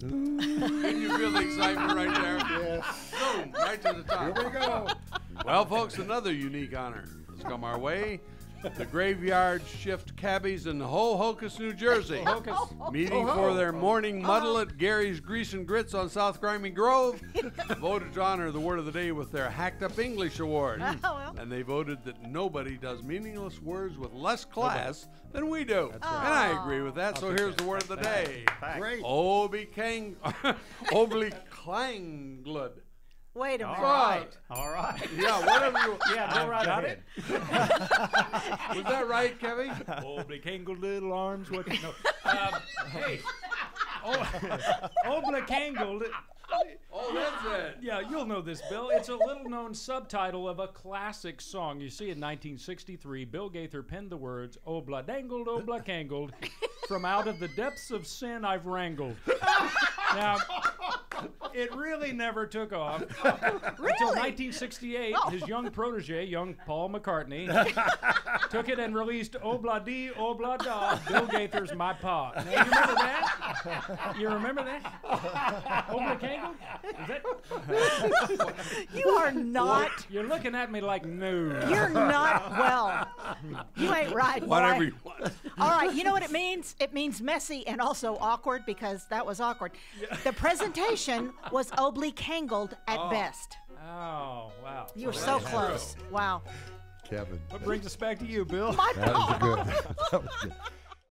Can you feel the excitement right there? Yes. Boom, right to the top. Here we go. Well, folks, another unique honor has come our way. The Graveyard Shift Cabbies in Ho-Ho-Kus, New Jersey, meeting for their morning muddle at Gary's Grease and Grits on South Grimy Grove, voted to honor the word of the day with their Hacked Up English Award. And they voted that nobody does meaningless words with less class than we do. Right. And I agree with that, so here's the word of the day. Great. Obly Klanglud. Wait a minute. All right. Yeah, whatever you... Yeah, go right ahead. Was that right, Kevin? Obly Kangled little arms. What? No. Hey. Obly Kangled. Oh, that's it. Yeah, you'll know this, Bill. It's a little-known subtitle of a classic song. You see, in 1963, Bill Gaither penned the words, Obla dangled, obla kangled, from out of the depths of sin I've wrangled. Now... It really never took off until 1968. His young protege, young Paul McCartney, took it and released Obla Dee, Obla Da, Bill Gaither's My Pa. Now, you remember that? You remember that? Obla Kangle? Is that? You are not. You're looking at me like no. You're not well. You ain't right. Whatever you want. All right, you know what it means? It means messy and also awkward, because that was awkward. The presentation was obly kangled at best. Oh, wow. You were so close. Wow. Kevin. What brings us back to you, Bill? My God. That was good.